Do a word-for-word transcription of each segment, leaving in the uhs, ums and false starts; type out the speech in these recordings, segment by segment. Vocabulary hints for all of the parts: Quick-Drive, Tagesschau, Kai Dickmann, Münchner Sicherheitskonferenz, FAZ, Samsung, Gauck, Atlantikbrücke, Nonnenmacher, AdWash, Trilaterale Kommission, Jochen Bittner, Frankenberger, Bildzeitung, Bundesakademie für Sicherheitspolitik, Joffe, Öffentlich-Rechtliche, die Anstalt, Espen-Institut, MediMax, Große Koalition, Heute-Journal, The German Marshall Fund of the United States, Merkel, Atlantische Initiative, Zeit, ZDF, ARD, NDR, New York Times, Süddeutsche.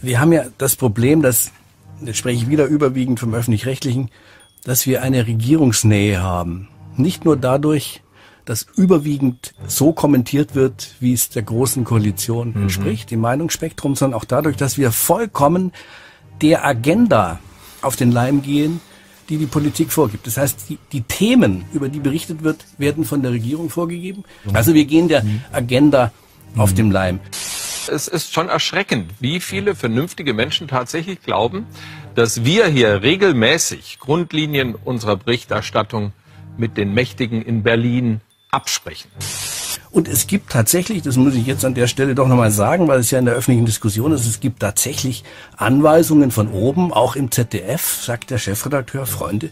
Wir haben ja das Problem, dass, jetzt spreche ich wieder überwiegend vom Öffentlich-Rechtlichen, dass wir eine Regierungsnähe haben. Nicht nur dadurch, dass überwiegend so kommentiert wird, wie es der Großen Koalition entspricht, mhm. im Meinungsspektrum, sondern auch dadurch, dass wir vollkommen der Agenda auf den Leim gehen, die die Politik vorgibt. Das heißt, die, die Themen, über die berichtet wird, werden von der Regierung vorgegeben. Also wir gehen der mhm. Agenda auf mhm. dem Leim. Es ist schon erschreckend, wie viele vernünftige Menschen tatsächlich glauben, dass wir hier regelmäßig Grundlinien unserer Berichterstattung mit den Mächtigen in Berlin absprechen. Und es gibt tatsächlich, das muss ich jetzt an der Stelle doch nochmal sagen, weil es ja in der öffentlichen Diskussion ist, es gibt tatsächlich Anweisungen von oben, auch im Z D F, sagt der Chefredakteur, Freunde,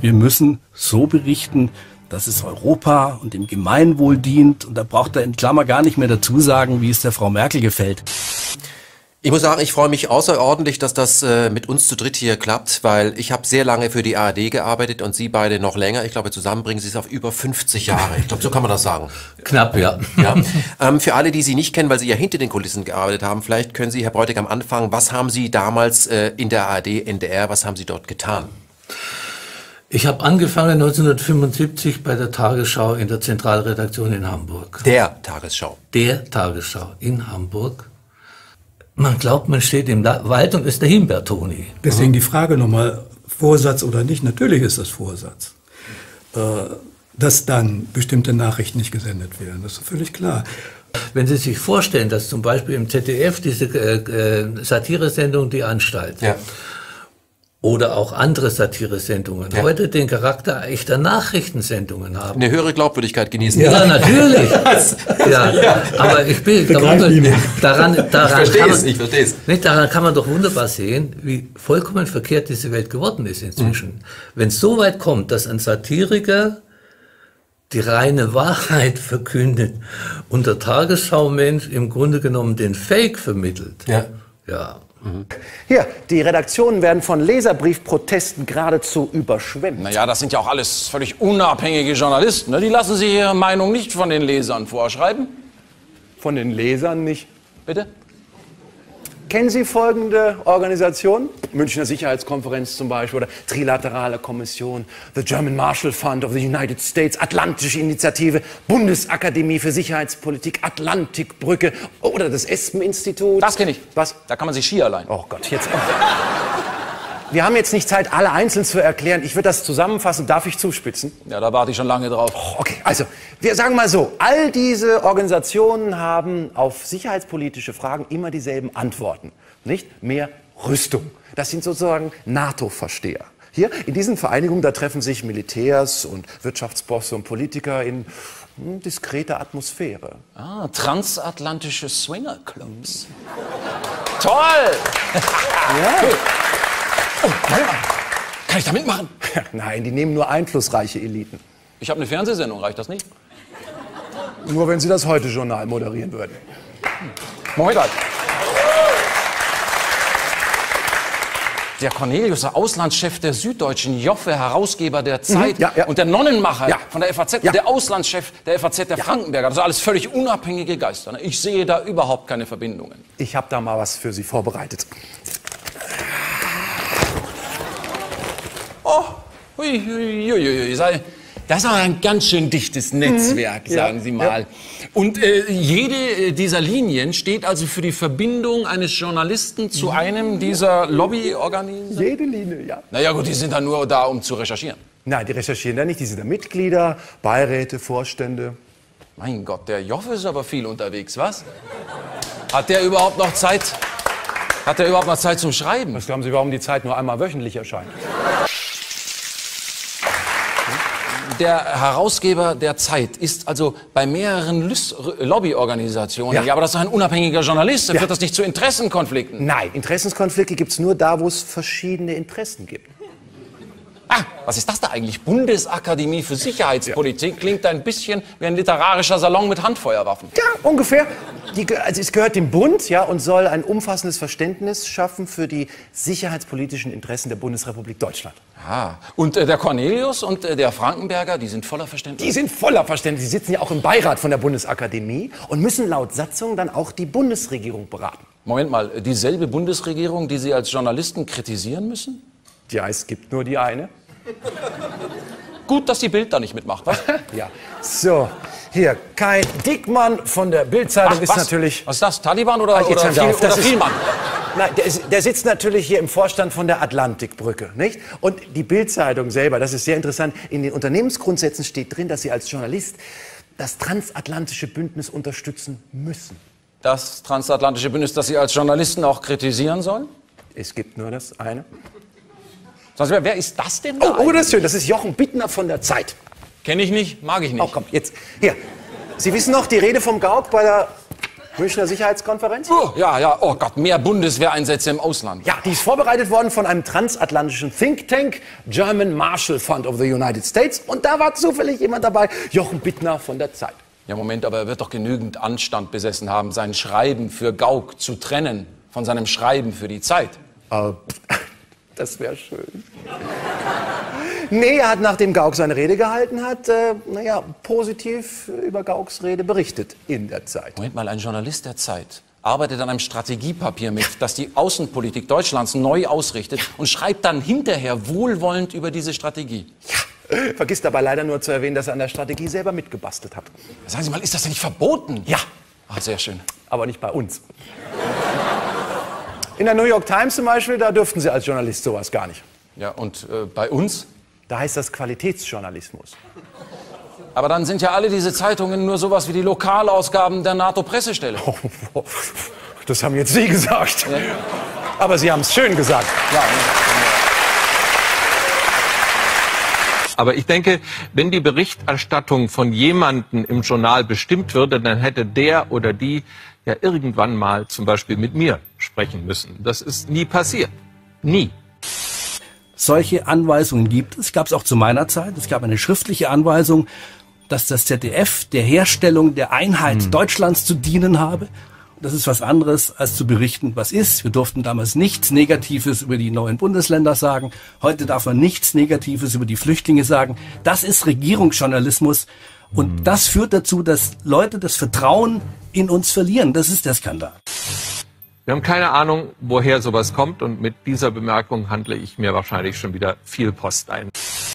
wir müssen so berichten, dass es Europa und dem Gemeinwohl dient. Und da braucht er in Klammer gar nicht mehr dazu sagen, wie es der Frau Merkel gefällt. Ich muss sagen, ich freue mich außerordentlich, dass das äh, mit uns zu dritt hier klappt, weil ich habe sehr lange für die A R D gearbeitet und Sie beide noch länger. Ich glaube, zusammen bringen Sie es auf über fünfzig Jahre. Ich glaube, so kann man das sagen. Knapp, ja. ja. Ähm, für alle, die Sie nicht kennen, weil Sie ja hinter den Kulissen gearbeitet haben, vielleicht können Sie, Herr Bräutigam, anfangen. Was haben Sie damals äh, in der A R D, N D R, was haben Sie dort getan? Ich habe angefangen neunzehnhundertfünfundsiebzig bei der Tagesschau in der Zentralredaktion in Hamburg. Der Tagesschau. Der Tagesschau in Hamburg. Man glaubt, man steht im Wald und ist der Himbeer, Toni. Deswegen die Frage nochmal, Vorsatz oder nicht, natürlich ist das Vorsatz. Äh, dass dann bestimmte Nachrichten nicht gesendet werden, das ist völlig klar. Wenn Sie sich vorstellen, dass zum Beispiel im Z D F diese äh, Satiresendung Die Anstalt... Ja. Oder auch andere Satiresendungen ja. heute den Charakter echter Nachrichtensendungen haben. Eine höhere Glaubwürdigkeit genießen. Ja, ja natürlich. ja. ja. Aber ich bin darunter, daran, daran, ich kann man, ich nicht, daran kann man doch wunderbar sehen, wie vollkommen verkehrt diese Welt geworden ist inzwischen. Mhm. Wenn es so weit kommt, dass ein Satiriker die reine Wahrheit verkündet und der Tagesschau-Mensch im Grunde genommen den Fake vermittelt. Ja. ja. Hier, die Redaktionen werden von Leserbriefprotesten geradezu überschwemmt. Naja, das sind ja auch alles völlig unabhängige Journalisten. Ne? Die lassen sich ihre Meinung nicht von den Lesern vorschreiben. Von den Lesern nicht? Bitte? Kennen Sie folgende Organisationen? Münchner Sicherheitskonferenz zum Beispiel oder Trilaterale Kommission, The German Marshall Fund of the United States, Atlantische Initiative, Bundesakademie für Sicherheitspolitik, Atlantikbrücke oder das Espen-Institut. Das kenne ich. Was? Da kann man sich Ski allein. Oh Gott, jetzt. Wir haben jetzt nicht Zeit, alle einzeln zu erklären. Ich würde das zusammenfassen. Darf ich zuspitzen? Ja, da warte ich schon lange drauf. Oh, okay, also, wir sagen mal so, all diese Organisationen haben auf sicherheitspolitische Fragen immer dieselben Antworten. Nicht? Mehr Rüstung. Das sind sozusagen NATO-Versteher. Hier, in diesen Vereinigungen, da treffen sich Militärs und Wirtschaftsbosse und Politiker in hm, diskreter Atmosphäre. Ah, transatlantische Swingerclubs. Toll! Ja. Cool. Oh, warte mal. Kann ich da mitmachen? Nein, die nehmen nur einflussreiche Eliten. Ich habe eine Fernsehsendung, reicht das nicht? Nur wenn Sie das Heute-Journal moderieren würden. Moin. Der Cornelius, der Auslandschef der Süddeutschen, Joffe, Herausgeber der Zeit, mhm, ja, ja. und der Nonnenmacher ja. von der F A Z, ja. und der Auslandschef der F A Z, der ja. Frankenberger. Das sind alles völlig unabhängige Geister. Ich sehe da überhaupt keine Verbindungen. Ich habe da mal was für Sie vorbereitet. Oh, hui, hui, hui, hui. Das ist aber ein ganz schön dichtes Netzwerk, mhm. sagen ja, Sie mal. Ja. Und äh, jede dieser Linien steht also für die Verbindung eines Journalisten zu einem dieser Lobbyorganisationen? Jede Linie, ja. Na ja gut, die sind dann nur da, um zu recherchieren. Nein, die recherchieren da nicht, die sind da Mitglieder, Beiräte, Vorstände. Mein Gott, der Joffe ist aber viel unterwegs, was? Hat der überhaupt noch Zeit? Hat der überhaupt noch Zeit zum Schreiben? Was glauben Sie, warum die Zeit nur einmal wöchentlich erscheint? Der Herausgeber der Zeit ist also bei mehreren Lobbyorganisationen. Ja. Ja, aber das ist ein unabhängiger Journalist. Dann ja. führt das nicht zu Interessenkonflikten. Nein, Interessenkonflikte gibt es nur da, wo es verschiedene Interessen gibt. Ah, was ist das da eigentlich? Bundesakademie für Sicherheitspolitik ja. klingt ein bisschen wie ein literarischer Salon mit Handfeuerwaffen. Ja, ungefähr. Die, also es gehört dem Bund ja, und soll ein umfassendes Verständnis schaffen für die sicherheitspolitischen Interessen der Bundesrepublik Deutschland. Ah, und äh, der Cornelius und äh, der Frankenberger, die sind voller Verständnis? Die sind voller Verständnis. Die sitzen ja auch im Beirat von der Bundesakademie und müssen laut Satzung dann auch die Bundesregierung beraten. Moment mal, dieselbe Bundesregierung, die Sie als Journalisten kritisieren müssen? Ja, es gibt nur die eine. Gut, dass die Bild da nicht mitmacht, was? Ja. So, hier, Kai Dickmann von der Bildzeitung ist was? natürlich... Was ist das, Taliban oder, Ach, oder, viel, auf, das oder ist, Vielmann? Nein, der, ist, der sitzt natürlich hier im Vorstand von der Atlantikbrücke, nicht? Und die Bildzeitung selber, das ist sehr interessant, in den Unternehmensgrundsätzen steht drin, dass Sie als Journalist das transatlantische Bündnis unterstützen müssen. Das transatlantische Bündnis, das Sie als Journalisten auch kritisieren sollen? Es gibt nur das eine. Sonst, wer ist das denn da? Oh, oh, das ist schön. Das ist Jochen Bittner von der Zeit. Kenne ich nicht, mag ich nicht. Oh, komm, jetzt. Hier. Sie wissen noch die Rede vom Gauck bei der Münchner Sicherheitskonferenz? Oh, ja, ja. Oh Gott, mehr Bundeswehreinsätze im Ausland. Ja, die ist vorbereitet worden von einem transatlantischen Think Tank, German Marshall Fund of the United States. Und da war zufällig jemand dabei, Jochen Bittner von der Zeit. Ja, Moment, aber er wird doch genügend Anstand besessen haben, sein Schreiben für Gauck zu trennen von seinem Schreiben für die Zeit. Uh, das wäre schön. Nee, er hat, nachdem Gauck seine Rede gehalten hat, äh, naja, positiv über Gaucks Rede berichtet in der Zeit. Moment mal, ein Journalist der Zeit arbeitet an einem Strategiepapier mit, das die Außenpolitik Deutschlands neu ausrichtet und schreibt dann hinterher wohlwollend über diese Strategie. Ja. Vergisst dabei leider nur zu erwähnen, dass er an der Strategie selber mitgebastelt hat. Sagen Sie mal, ist das denn nicht verboten? Ja. Ach, sehr schön. Aber nicht bei uns. In der New York Times zum Beispiel, da dürften Sie als Journalist sowas gar nicht. Ja, und äh, bei uns? Da heißt das Qualitätsjournalismus. Aber dann sind ja alle diese Zeitungen nur sowas wie die Lokalausgaben der NATO-Pressestelle. Oh, das haben jetzt Sie gesagt. Ja. Aber Sie haben es schön gesagt. Ja. Aber ich denke, wenn die Berichterstattung von jemandem im Journal bestimmt würde, dann hätte der oder die ja irgendwann mal zum Beispiel mit mir sprechen müssen. Das ist nie passiert. Nie. Solche Anweisungen gibt es. Gab es auch zu meiner Zeit. Es gab eine schriftliche Anweisung, dass das Z D F der Herstellung der Einheit hm. Deutschlands zu dienen habe. Das ist was anderes, als zu berichten, was ist. Wir durften damals nichts Negatives über die neuen Bundesländer sagen. Heute darf man nichts Negatives über die Flüchtlinge sagen. Das ist Regierungsjournalismus. Und mhm. das führt dazu, dass Leute das Vertrauen in uns verlieren. Das ist der Skandal. Wir haben keine Ahnung, woher sowas kommt. Und mit dieser Bemerkung handle ich mir wahrscheinlich schon wieder viel Post ein.